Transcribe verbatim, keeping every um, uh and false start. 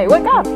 Hey, wake up!